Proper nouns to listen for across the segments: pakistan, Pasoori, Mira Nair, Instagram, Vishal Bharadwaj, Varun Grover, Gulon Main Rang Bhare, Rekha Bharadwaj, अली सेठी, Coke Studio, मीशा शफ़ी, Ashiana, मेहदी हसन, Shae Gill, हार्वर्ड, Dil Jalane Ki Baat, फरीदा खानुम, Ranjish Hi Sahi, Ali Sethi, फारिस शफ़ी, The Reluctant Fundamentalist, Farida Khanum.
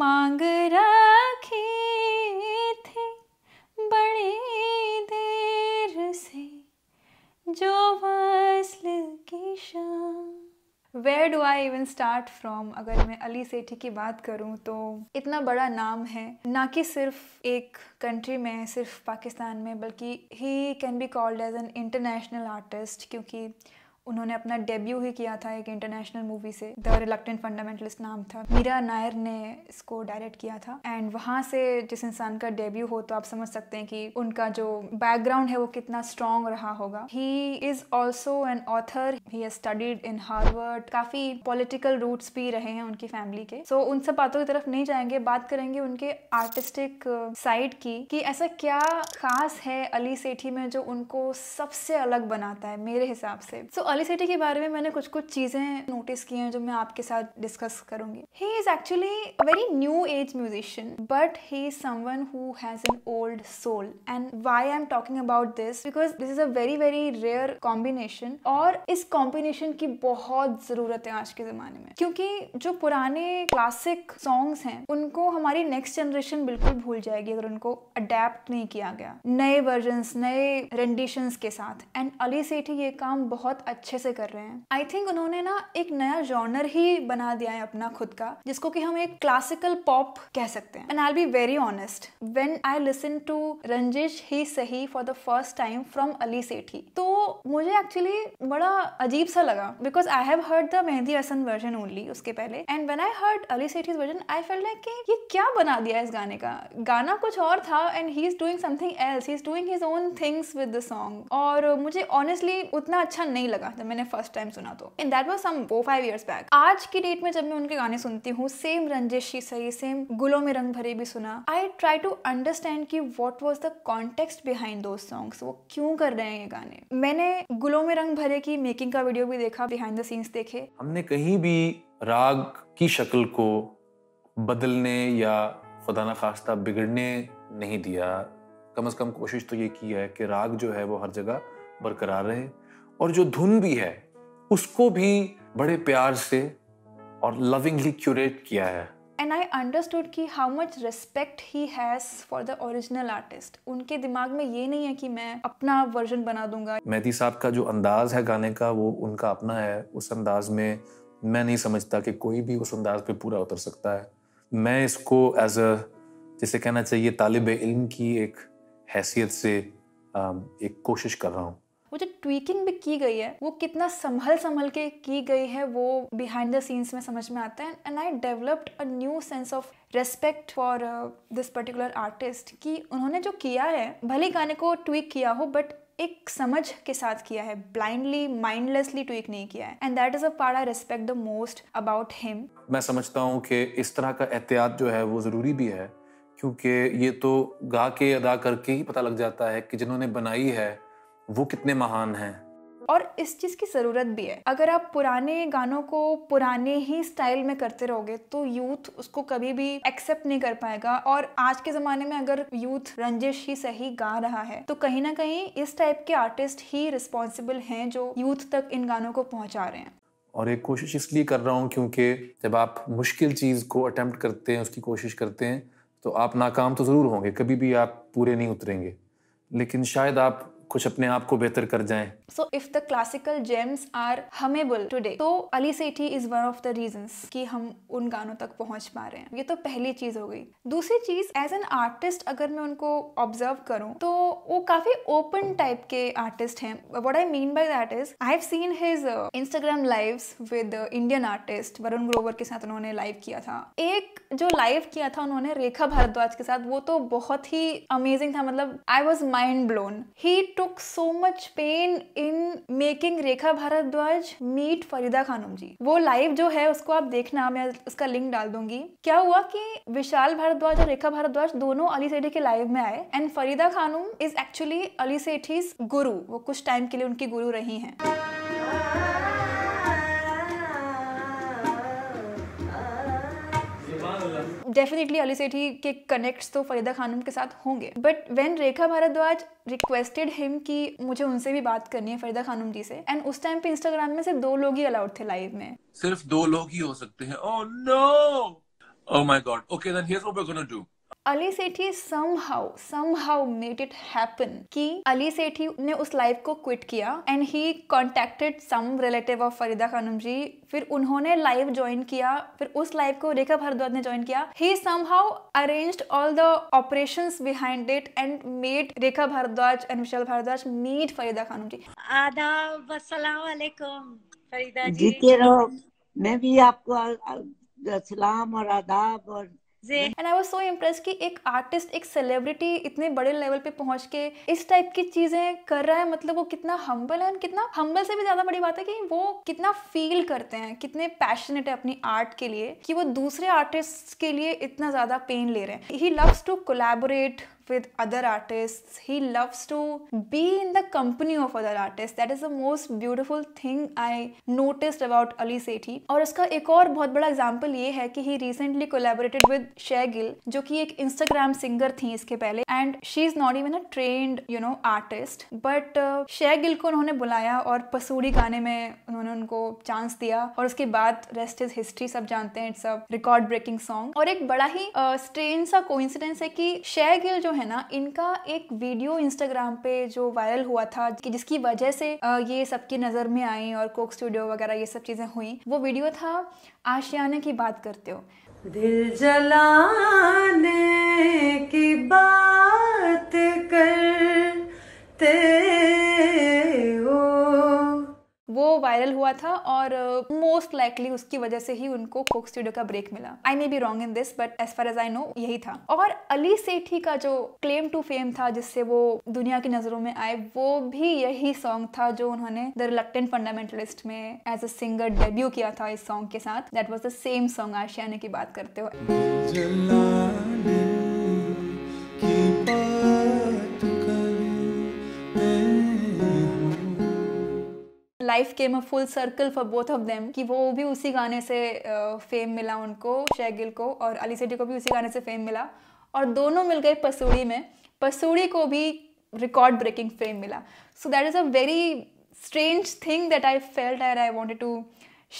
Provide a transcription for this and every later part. मांग रखी थी बड़ी देर से जो वस्ल की शाम। Where do I even start from? अगर मैं अली सेठी की बात करूं तो इतना बड़ा नाम है, ना कि सिर्फ एक कंट्री में, सिर्फ पाकिस्तान में, बल्कि he can be called as an international artist क्योंकि उन्होंने अपना डेब्यू ही किया था एक इंटरनेशनल मूवी से। द रिलक्टेंट फंडामेंटलिस्ट नाम था, मीरा नायर ने इसको डायरेक्ट किया था। एंड वहाँ से जिस इंसान का डेब्यू हो तो आप समझ सकते हैं कि उनका जो बैकग्राउंड है वो कितना स्ट्रॉन्ग रहा होगा। He is also an author, he has studied in हार्वर्ड। काफ़ी पॉलिटिकल रूट्स भी रहे हैं उनकी फैमिली के। सो उन सब बातों की तरफ नहीं जाएंगे, बात करेंगे उनके आर्टिस्टिक साइड की कि ऐसा क्या खास है अली सेठी में जो उनको सबसे अलग बनाता है मेरे हिसाब से। सो अली सेठी के बारे में मैंने कुछ कुछ चीज़ें नोटिस की हैं जो मैं आपके साथ डिस्कस करूंगी। He is actually a very new age musician but he is someone who has an old soul. And why I am talking about this because this is a very very rare combination और इस combination की बहुत ज़रूरत है आज के ज़माने में, क्योंकि जो पुराने क्लासिक सॉन्ग्स हैं उनको हमारी नेक्स्ट जनरेशन बिल्कुल भूल जाएगी अगर उनको अडेप्ट नहीं किया गया नए वर्जन्स, नए रेंडिशंस के साथ। एंड अली सेठी ये काम बहुत अच्छे से कर रहे हैं। आई थिंक उन्होंने ना एक नया जॉनर ही बना दिया है अपना खुद का, जिसको कि हम एक क्लासिकल पॉप कह सकते हैं। And I will be very honest, when I listen to Ranjish Hi Sahi for the first time from अली सेठी तो मुझे एक्चुअली बड़ा अजीब सा लगा because I have heard the मेहदी हसन version only उसके पहले। And when I heard अली सेठी version I felt like कि ये क्या बना दिया है इस गाने का। गाना कुछ और था and he is doing something else, he is doing his own things with the song. और मुझे ऑनेस्टली उतना अच्छा नहीं लगा जब मैंने फर्स्ट टाइम सुना तो। And that was some 4-5 years back. आज की डेट में जब मैं उनके गाने सुनती हूँ, सेम रंजिश ही सही, सेम गुलों में रंग भरे भी सुना, आई ट्राई टू अंडरस्टैंड कि what was the context behind those songs, वो क्यों कर रहे हैं ये गाने। मैंने गुलों में रंग भरे की मेकिंग का वीडियो भी देखा, बिहाइंड द सीन्स देखे। हमने कहीं भी राग की शक्ल को बदलने या खुदा ना खास्ता बिगड़ने नहीं दिया। कम से कम कोशिश तो ये की है कि राग जो है वो हर जगह बरकरार रहे और जो धुन भी है उसको भी बड़े प्यार से और लविंगली क्यूरेट किया है। एंड आई अंडरस्टूड कि how much respect he has for the original artist. उनके दिमाग में ये नहीं है कि मैं अपना वर्जन बना दूंगा। मेहदी साहब का जो अंदाज है गाने का वो उनका अपना है। उस अंदाज में मैं नहीं समझता कि कोई भी उस अंदाज पे पूरा उतर सकता है। मैं इसको एज अ, जिसे कहना चाहिए, तालिब इल्म की एक हैसियत से एक कोशिश कर रहा हूँ। वो जो ट्वीकिंग भी की गई है वो कितना संभल संभल के की गई है वो बिहाइंड द सीन्स में समझ में आता है। And I developed a new sense of respect for this particular artist कि उन्होंने जो किया है, भले गाने को ट्वीक किया हो बट एक समझ के साथ किया है, ब्लाइंडली माइंडलेसली ट्वीक नहीं किया है। And that is a part I respect the most about him. मैं समझता हूँ कि इस तरह का एहतियात जो है वो ज़रूरी भी है, क्योंकि ये तो गा के अदा करके ही पता लग जाता है कि जिन्होंने बनाई है वो कितने महान हैं। और इस चीज़ की ज़रूरत भी है। अगर आप पुराने गानों को पुराने ही स्टाइल में करते रहोगे तो यूथ उसको कभी भी एक्सेप्ट नहीं कर पाएगा। और आज के ज़माने में अगर यूथ रंजिश ही सही गा रहा है तो कहीं ना कहीं इस टाइप के आर्टिस्ट ही रिस्पॉन्सिबल हैं जो यूथ तक इन गानों को पहुँचा रहे हैं। और एक कोशिश इसलिए कर रहा हूँ क्योंकि जब आप मुश्किल चीज़ को अटैम्प्ट करते हैं, उसकी कोशिश करते हैं, तो आप नाकाम तो ज़रूर होंगे, कभी भी आप पूरे नहीं उतरेंगे, लेकिन शायद आप कुछ अपने आप को बेहतर कर जाएं। So if the classical gems are humble today तो अली सेठी is one of the reasons कि हम उन गानों तक पहुंच पा रहे हैं। ये तो पहली चीज हो गई। दूसरी चीज, एज एन आर्टिस्ट अगर मैं उनको ऑब्जर्व करूं तो वो काफी ओपन टाइप के आर्टिस्ट हैं। What I mean by that is I have seen his Instagram lives with Indian artist. Varun Grover के साथ उन्होंने लाइव किया था, एक जो लाइव किया था उन्होंने रेखा भारद्वाज के साथ, वो तो बहुत ही अमेजिंग था। मतलब I was mind blown. He took so much pain in making Rekha Bhardwaj meet फरीदा खानुम ji. वो लाइव जो है उसको आप देखना, मैं उसका लिंक डाल दूंगी। क्या हुआ कि विशाल भारद्वाज और रेखा भारद्वाज दोनों अली सेठी के लाइव में आए। And फरीदा खानुम is actually Ali Sethi's guru, वो कुछ टाइम के लिए उनकी गुरु रही हैं। डेफिनेटली अली सेठी के कनेक्ट्स तो फरीदा खानुम के साथ होंगे। But when Rekha Bhardwaj requested him कि मुझे उनसे भी बात करनी है, फरीदा खानुम जी से, एंड उस टाइम पे इंस्टाग्राम में सिर्फ 2 लोग ही अलाउड थे लाइव में, सिर्फ 2 लोग ही हो सकते हैं। Oh no Oh my God. Okay, then here's what we're gonna do. अली सेठी somehow made it happen कि अली सेठी ने उस लाइफ को क्विट किया and he contacted some relative of Farida Khanam ji, फिर उन्होंने लाइव ज्वाइन किया, फिर उस लाइव को रेखा भारद्वाज ने ज्वाइन किया. He somehow arranged all the operations behind it and made Rekha Bhardwaj and Vishal Bhardwaj meet Farida Khanam ji. आदाब, अस्सलाम वालेकुम फरीदा जी. जीते रहो. मैं भी आपको सलाम और आदाब और And I was so impressed कि एक आर्टिस्ट, एक सेलिब्रिटी इतने बड़े लेवल पे पहुंच के इस टाइप की चीजें कर रहा है. मतलब वो कितना हम्बल है, कितना हम्बल से भी ज्यादा बड़ी बात है कि वो कितना फील करते हैं, कितने पैशनेट है अपनी आर्ट के लिए कि वो दूसरे आर्टिस्ट के लिए इतना ज्यादा पेन ले रहे हैं. He loves to collaborate with other artists. He loves to be in the company of other artists. That is the most beautiful thing I noticed about Ali Sethi. और उसका एक और बहुत बड़ा example ये है कि he recently collaborated with Shae Gill, जो कि एक Instagram singer थी इसके पहले, and she is not even a trained, you know, artist. But Shae Gill को उन्होंने बुलाया और पसूरी गाने में उन्होंने उनको चांस दिया और उसके बाद rest is history, सब जानते हैं, it's a record breaking song. और एक बड़ा ही strange सा coincidence है कि Shae Gill है ना, इनका एक वीडियो इंस्टाग्राम पे जो वायरल हुआ था कि जिसकी वजह से ये सबकी नजर में आई और कोक स्टूडियो वगैरह ये सब चीजें हुई. वो वीडियो था आशियाना की बात करते हो, दिल जलाने की बात करते हो, वो वायरल हुआ था और मोस्ट लाइकली उसकी वजह से ही उनको कोक स्टूडियो का ब्रेक मिला. I may be wrong in this but as far as I know यही था. और अली सेठी का जो क्लेम टू फेम था जिससे वो दुनिया की नजरों में आए, वो भी यही सॉन्ग था जो उन्होंने द रिलक्टेंट फंडामेंटलिस्ट में एज अ सिंगर डेब्यू किया था इस सॉन्ग के साथ. That was the same song आशियाना की बात करते हुए. Life came a full circle for both of them कि वो भी उसी गाने से फेम मिला उनको, शाए गिल को, और अली सेठी को भी उसी गाने से फेम मिला और दोनों मिल गए पसूरी में. पसूरी को भी रिकॉर्ड ब्रेकिंग फेम मिला. So that is a very strange thing that I felt and I wanted to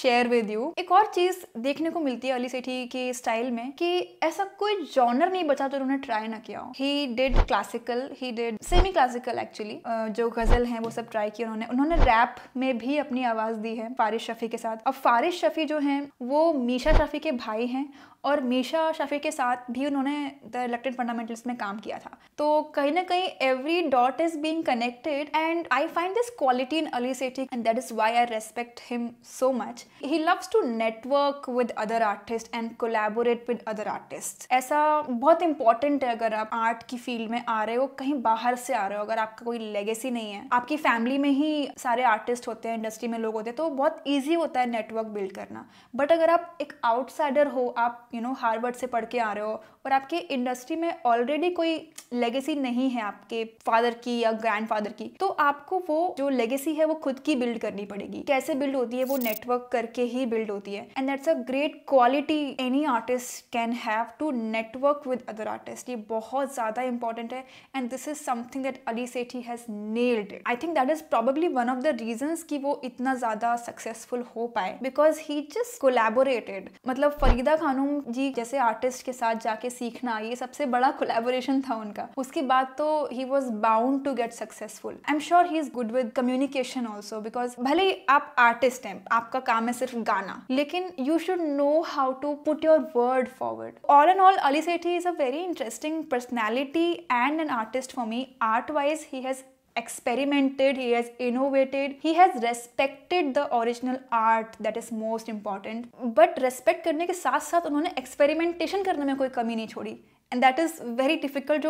share with you. एक और चीज़ देखने को मिलती है अली सेठी के स्टाइल में कि ऐसा कोई जॉनर नहीं बचा जो उन्होंने ट्राई ना किया हो. He did classical, he did semi classical, actually जो गज़ल हैं वो सब ट्राई किया उन्होंने रैप में भी अपनी आवाज़ दी है फारिस शफ़ी के साथ. अब फारिस शफ़ी जो हैं वो मीशा शफ़ी के भाई हैं और मीशा शफ़ी के साथ भी उन्होंने द रिलक्टेंट फंडामेंटलिस्ट में काम किया था. तो कहीं ना कहीं every dot is being connected and I find this quality in अली सेठी and that is why I respect him so much. He loves to network with other artist and collaborate with other artist. ऐसा बहुत important है. अगर आप art की field में आ रहे हो, कहीं बाहर से आ रहे हो, अगर आपका कोई लेगेसी नहीं है, आपकी फैमिली में ही सारे आर्टिस्ट होते हैं, इंडस्ट्री में लोग होते हैं, तो बहुत ईजी होता है नेटवर्क बिल्ड करना. बट अगर आप एक आउटसाइडर हो, आप हार्वर्ड से पढ़ के आ रहे हो और आपके इंडस्ट्री में ऑलरेडी कोई लेगेसी नहीं है आपके फादर की या ग्रैंडफादर की, तो आपको वो जो लेगेसी है वो खुद की बिल्ड करनी पड़ेगी. कैसे बिल्ड होती है? वो नेटवर्क करके ही बिल्ड होती है and that's a great quality any artist can have to network with other artist. ये बहुत ज़्यादा इंपॉर्टेंट है and this is something that अली सेठी has nailed. I think that is probably one of the reasons कि वो इतना ज़्यादा successful हो पाए बिकॉज ही जस्ट कोलैबोरेटेड. मतलब फरीदा खानूम जी जैसे आर्टिस्ट के साथ जाके सीखना, ये सबसे बड़ा कोलैबोरेशन था उनका. उसके बाद तो he was bound to get successful. I am sure he is good with communication also because भले ही आप आर्टिस्ट हैं, आपका काम है सिर्फ गाना, लेकिन you should know how to put your word forward. All and all अली सेठी is a very interesting personality and an artist for me. Art wise he has experimented, he has innovated, he has respected the original art, that is most important. But respect करने के साथ साथ उन्होंने experimentation करने में कोई कमी नहीं छोड़ी and that is very difficult,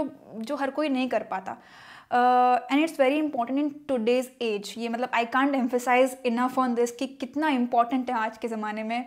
जो हर कोई नहीं कर पाता. And it's very important in today's age. ये मतलब I can't emphasize enough on this कि कितना important है आज के ज़माने में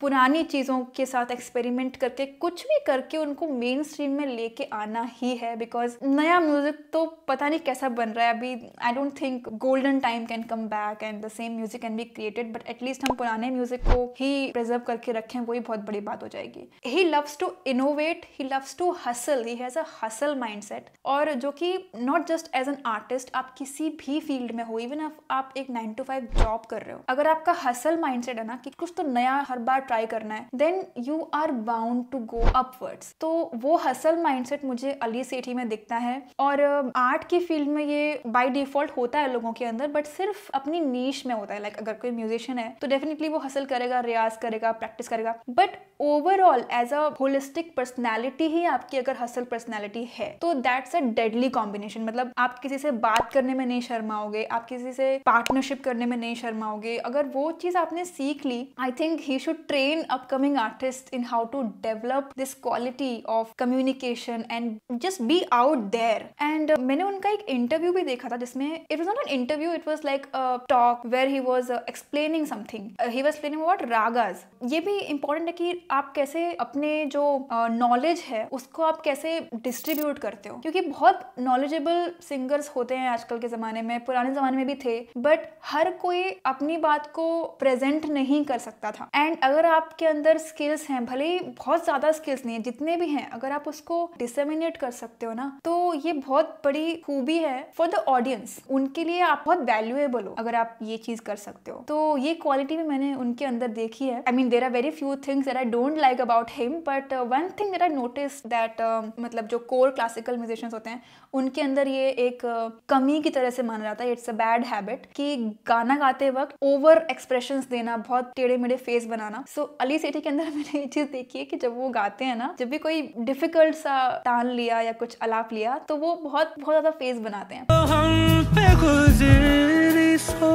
पुरानी चीज़ों के साथ एक्सपेरिमेंट करके कुछ भी करके उनको मेन स्ट्रीम में लेके आना ही है. बिकॉज नया म्यूज़िक तो पता नहीं कैसा बन रहा है अभी. I don't think golden time can come back and the same music can be created, but at least हम पुराने म्यूज़िक को ही प्रिजर्व करके रखें, वही बहुत बड़ी बात हो जाएगी. He loves to innovate, he loves to hustle, he has a hustle mind set. और जो कि not just as an artist, आप किसी भी फील्ड में हो, इवन आप एक 9 to 5 जॉब कर रहे हो, अगर आपका हसल माइंड सेट है ना कि कुछ तो नया हर बार ट्राई करना है, then you are bound to go upwards. तो वो हसल माइंडसेट मुझे अली सेठी में दिखता है और आर्ट की फील्ड में ये बाय डिफॉल्ट होता है लोगों के अंदर, बट सिर्फ अपनी नीश में होता है। लाइक अगर कोई म्यूजिशियन है तो डेफिनेटली वो हसल करेगा, रियाज करेगा, प्रैक्टिस करेगा, but overall as a holistic personality ही आपकी अगर हसल पर्सनैलिटी है तो दैट्स अ डेडली कॉम्बिनेशन। मतलब आप किसी से बात करने में नहीं शर्माओगे, आप किसी से पार्टनरशिप करने में नहीं शर्माओगे। अगर वो चीज आपने सीख ली, I think he should train upcoming artist in how to develop this quality of communication and just be out there. And मैंने उनका एक इंटरव्यू भी देखा था जिसमें it was not an interview, it was like talk where he was explaining something, he was explaining about ragas. ये भी important है कि आप कैसे अपने जो नॉलेज है उसको आप कैसे डिस्ट्रीब्यूट करते हो, क्योंकि बहुत नॉलेजेबल सिंगर्स होते हैं आजकल के जमाने में, पुराने जमाने में भी थे, बट हर कोई अपनी बात को प्रेजेंट नहीं कर सकता था। एंड अगर आपके अंदर स्किल्स हैं, भले ही बहुत ज्यादा स्किल्स नहीं है, जितने भी हैं, अगर आप उसको डिसेमिनेट कर सकते हो ना, तो ये बहुत बड़ी खूबी है फॉर द ऑडियंस। उनके लिए आप बहुत वैल्यूएबल हो अगर आप ये चीज कर सकते हो। तो ये क्वालिटी भी मैंने उनके अंदर देखी है। I mean there are very few things that I don't like about him, but one thing that I notice that मतलब जो कोर क्लासिकल म्यूजिशियंस होते हैं उनके अंदर ये एक कमी की तरह से माना जाता है, इट्स अ बैड हैबिट, कि गाना गाते वक्त ओवर एक्सप्रेशंस देना, बहुत टेढ़े मेढ़े फेस बनाना। सो अली सेठी के अंदर मैंने ये चीज देखी है कि जब वो गाते हैं ना, जब भी कोई डिफिकल्ट सा तान लिया या कुछ अलाप लिया तो वो बहुत ज्यादा फेस बनाते हैं। तो हम पे गुजरी सो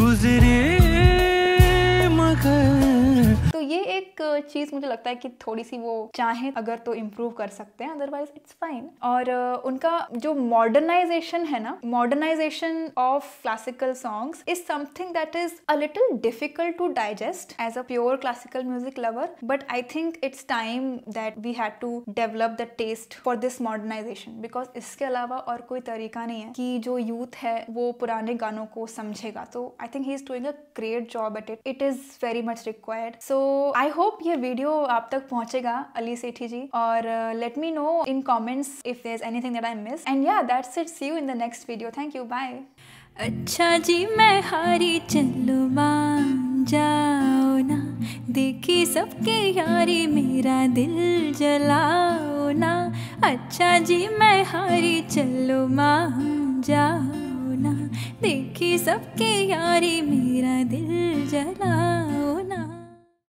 गुजरी मगर, तो ये एक चीज मुझे लगता है कि थोड़ी सी वो चाहें अगर तो इम्प्रूव कर सकते हैं, अदरवाइज इट्स फाइन। और उनका जो मॉडर्नाइजेशन है ना, modernisation of classical songs is something that is a little difficult to digest as a pure classical music lover, but I think it's time that we had to develop the taste for this modernisation, because इसके अलावा और कोई तरीका नहीं है कि जो youth है वो पुराने गानों को समझेगा। तो I think he is doing a great job at it, it is very much required. So I hope ये वीडियो आप तक पहुंचेगा अली सेठी जी, और let me know in comments if there is anything that I miss, and या that's it, see you in the next video, thank you, bye. अच्छा जी मैं हारी चलो मान जाओ ना, देखी सबके यारी मेरा दिल जलाओ ना, अच्छा जी मैं हारी चलो मान जाओ ना, देखी सबके यारी मेरा दिल जलाओ ना।